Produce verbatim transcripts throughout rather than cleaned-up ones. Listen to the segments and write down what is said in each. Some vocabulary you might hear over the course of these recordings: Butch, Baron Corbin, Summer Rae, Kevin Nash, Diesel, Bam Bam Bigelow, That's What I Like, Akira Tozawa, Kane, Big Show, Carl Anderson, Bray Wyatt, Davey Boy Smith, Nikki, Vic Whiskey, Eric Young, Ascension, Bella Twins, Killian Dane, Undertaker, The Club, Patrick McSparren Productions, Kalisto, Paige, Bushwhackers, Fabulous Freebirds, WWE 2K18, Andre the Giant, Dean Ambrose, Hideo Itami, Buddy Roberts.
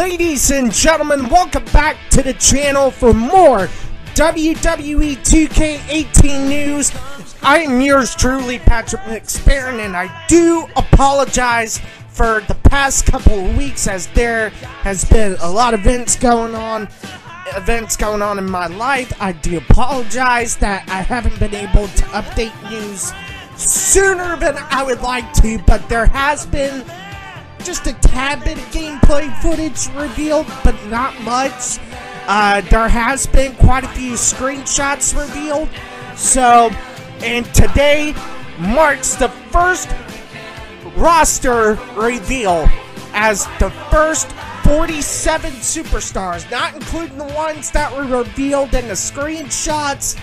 Ladies and gentlemen, welcome back to the channel for more W W E two K eighteen news. I am yours truly, Patrick McSparren, and I do apologize for the past couple of weeks, as there has been a lot of events going on, events going on in my life. I do apologize that I haven't been able to update news sooner than I would like to, but there has been just a tad bit of gameplay footage revealed, but not much. Uh, there has been quite a few screenshots revealed. So, and today marks the first roster reveal, as the first forty-seven superstars, not including the ones that were revealed in the screenshots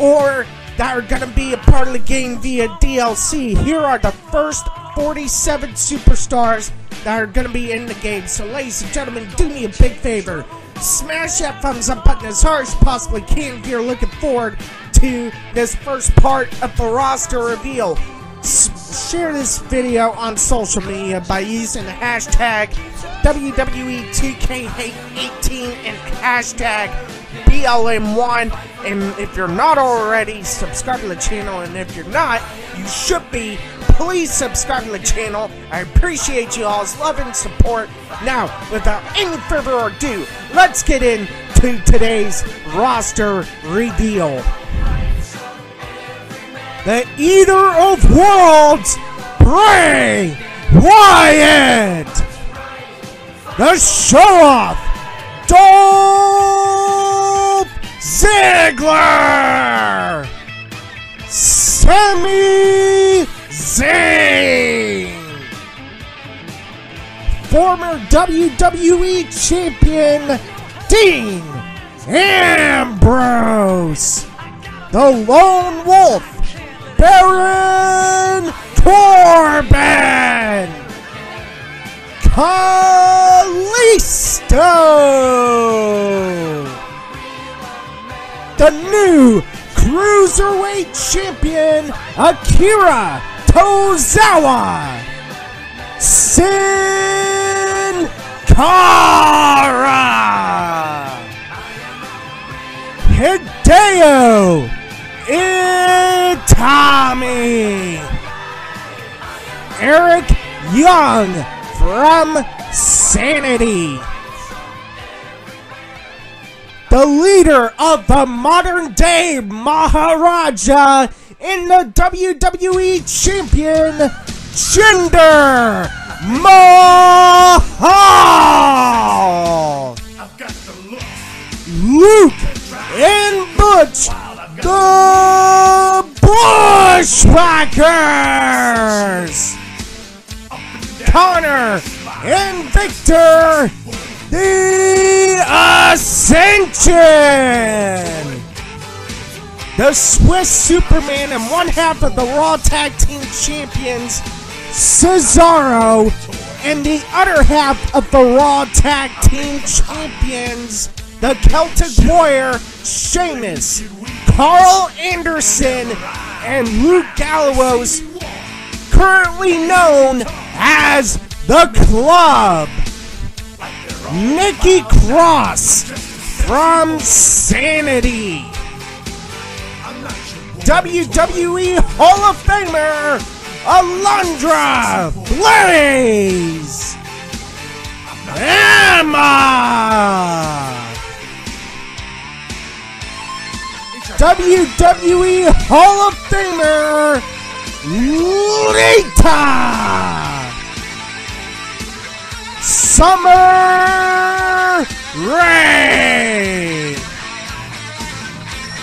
or that are going to be a part of the game via D L C. Here are the first forty-seven superstars that are going to be in the game. So ladies and gentlemen, do me a big favor. Smash that thumbs up button as hard as possibly can if you're looking forward to this first part of the roster reveal. S share this video on social media by using the hashtag W W E two K eighteen and hashtag B L M one. And if you're not already, subscribe to the channel. And if you're not, you should be. Please subscribe to the channel. I appreciate you all's love and support. Now, without any further ado, let's get into today's roster reveal. The Eater of Worlds, Bray Wyatt. The Show-Off, Dolph Ziggler. Sami Zayn, former W W E champion Dean Ambrose, the Lone Wolf, Baron Corbin, Kalisto, the new Cruiserweight champion Akira Tozawa, Sin Cara, Hideo Itami, Eric Young from Sanity, the leader of the modern day Maharaja in the W W E champion, Jinder Mahal. I've got the looks. Luke and Butch, the Bushwhackers. Connor and Victor, the Ascension. The Swiss Superman and one half of the Raw Tag Team Champions, Cesaro, and the other half of the Raw Tag Team Champions, the Celtic Warrior, Sheamus, Carl Anderson, and Luke Gallows, currently known as The Club. Nikki Cross from Sanity, W W E Hall of Famer Alundra Blaze, Emma, W W E Hall of Famer Lita, Summer Rae,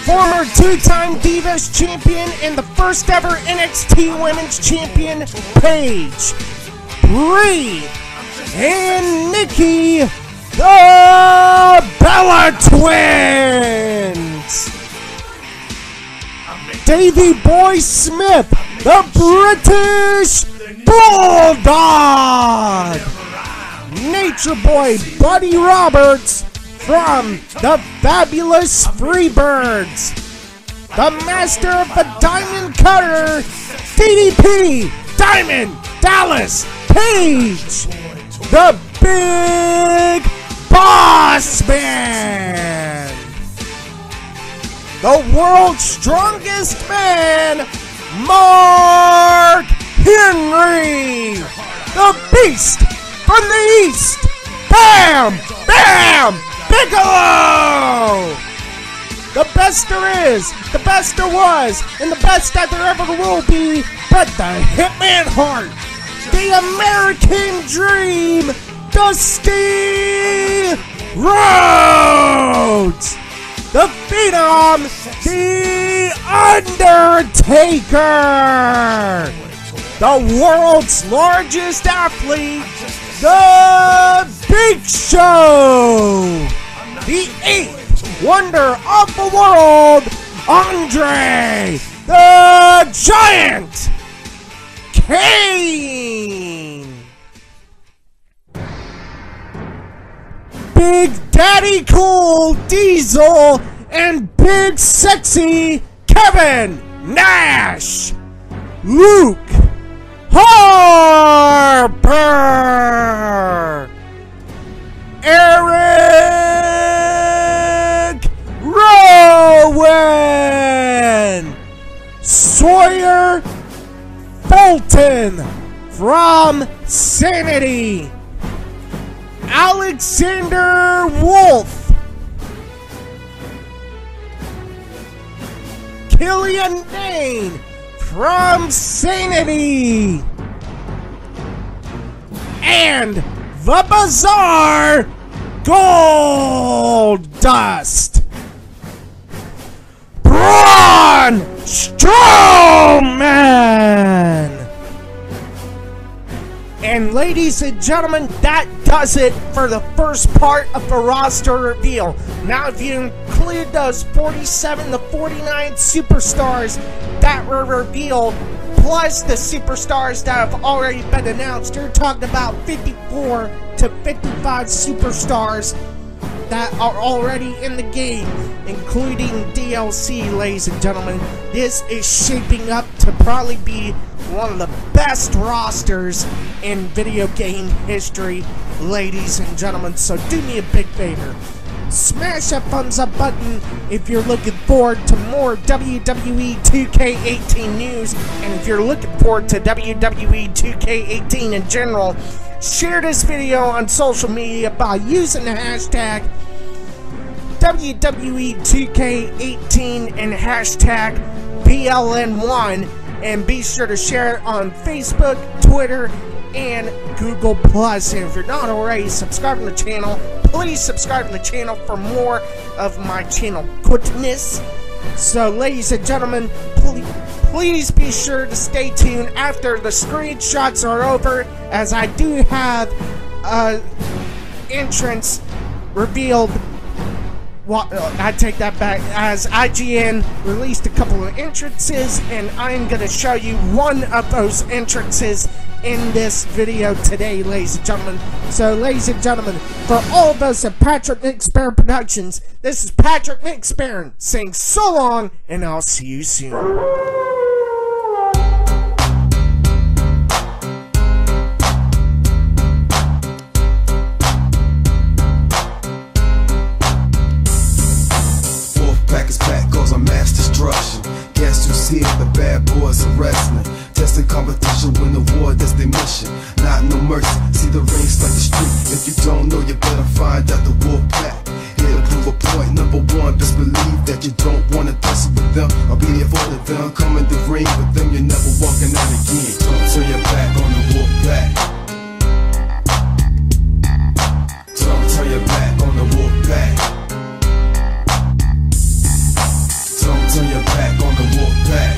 former two-time Divas champion and the first ever N X T Women's Champion, Paige, Brie, and Nikki, the Bella Twins, Davey Boy Smith, the British Bulldog, Nature Boy Buddy Roberts from the Fabulous Freebirds, the master of the Diamond Cutter, D D P Diamond Dallas Page, the Big Boss Man, the world's strongest man, Mark Henry, the beast from the east, Bam Bam Bigelow. The best there is, the best there was, and the best that there ever will be, but the Hitman Heart, the American Dream, Dusty Rhodes, the Phenom, the Undertaker, the world's largest athlete, the Big Show, the eighth wonder of the world, Andre the Giant Kane, Big Daddy Cool Diesel, and Big Sexy Kevin Nash, Luke Harper, Eric Rowan, Sawyer Bolton from Sanity, Alexander Wolf, Killian Dane from Sanity, and the Bizarre Gold Dust, Braun Strowman. And ladies and gentlemen, that does it for the first part of the roster reveal. Now if you include those forty-seven to forty-nine superstars that were revealed, plus the superstars that have already been announced, you're talking about fifty-four to fifty-five superstars that are already in the game, including D L C, ladies and gentlemen. This is shaping up to probably be one of the best rosters in video game history, ladies and gentlemen. So do me a big favor, smash that thumbs up button if you're looking forward to more W W E two K eighteen news, and if you're looking forward to W W E two K eighteen in general, share this video on social media by using the hashtag W W E two K eighteen and hashtag B L N one, and be sure to share it on Facebook, Twitter, and Google Plus. And if you're not already subscribed to the channel, please subscribe to the channel for more of my channel goodness. So ladies and gentlemen, please Please be sure to stay tuned after the screenshots are over, as I do have an entrance revealed. Well, I take that back, as I G N released a couple of entrances, and I'm going to show you one of those entrances in this video today, ladies and gentlemen. So, ladies and gentlemen, for all of us at Patrick McSparren Productions, this is Patrick McSparren saying so long, and I'll see you soon. The bad boys are wrestling, testing competition, win the war, that's their mission. Not no mercy, see the rings like the street. If you don't know, you better find out the wolf pack. Here to prove a point, number one, just believe that you don't want to tussle with them. I'll be there for all of them, come in the ring with them, you're never walking out again. Don't turn your back on the wolf pack. Don't turn your back on the wolf pack. Turn your back on the wolf pack.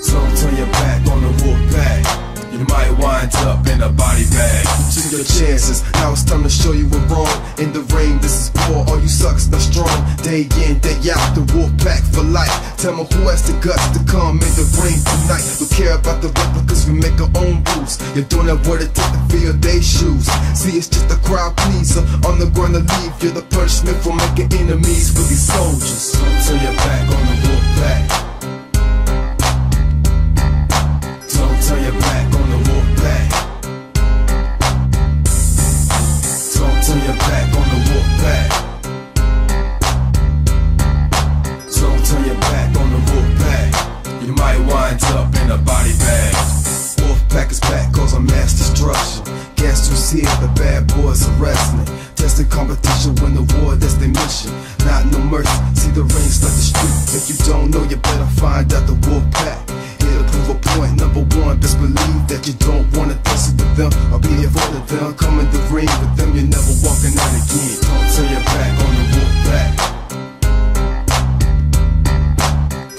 Don't turn your back on the wolf pack. You might wind up in a body bag. You took your chances, now it's time to show you we're wrong. In the ring, this is war, all you sucks not strong. Day in, day out, the wolf pack for life. Tell me who has the guts to come in the ring tonight. Don't care about the replicas, we make our own rules. You're doing that word to take the field, they shoes. See, it's just a crowd pleaser, on the ground to leave. You're the punishment for making enemies with these soldiers. Don't turn your back on the wolf pack. Don't turn your back on the wolf pack. wrestling. Testing competition, win the war, that's their mission. Not no mercy, see the ring start the street. If you don't know, you better find out the wolf pack. Here to prove a point, number one, best believe that you don't want to tussle with them or be a vote of them. Come in the ring with them, you're never walking out again. Don't turn your back on the wolf pack.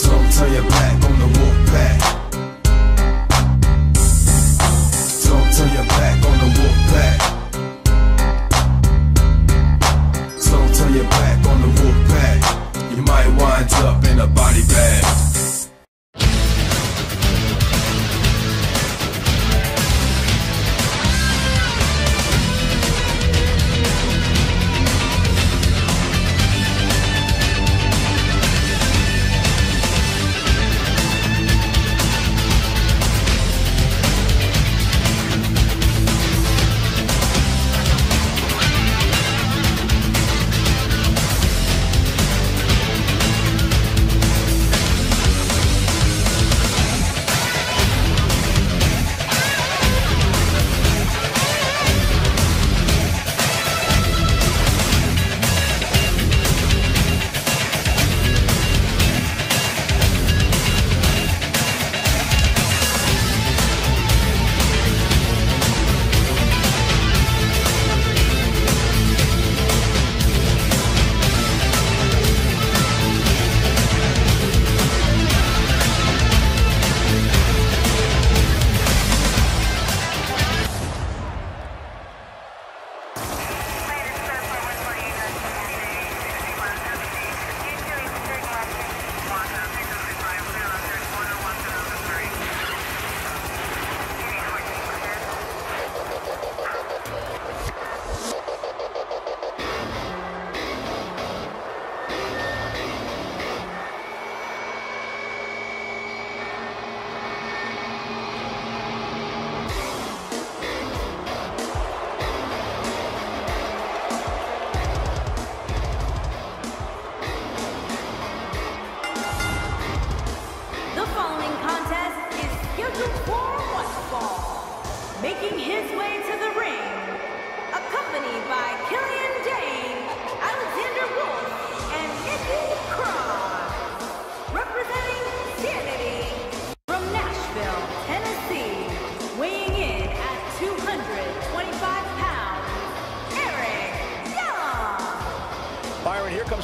Don't turn your back on the wolf pack. Don't turn your back on the wolf pack. Turn your back on the wolf pack. You might wind up in a body bag.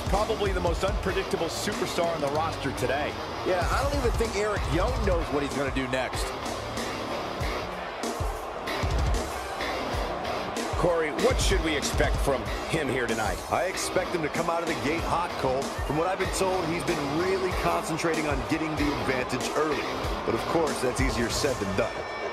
Probably the most unpredictable superstar on the roster today. Yeah, I don't even think Eric Young knows what he's going to do next. Corey, what should we expect from him here tonight? I expect him to come out of the gate hot, Cole. From what I've been told, he's been really concentrating on getting the advantage early. But of course, that's easier said than done.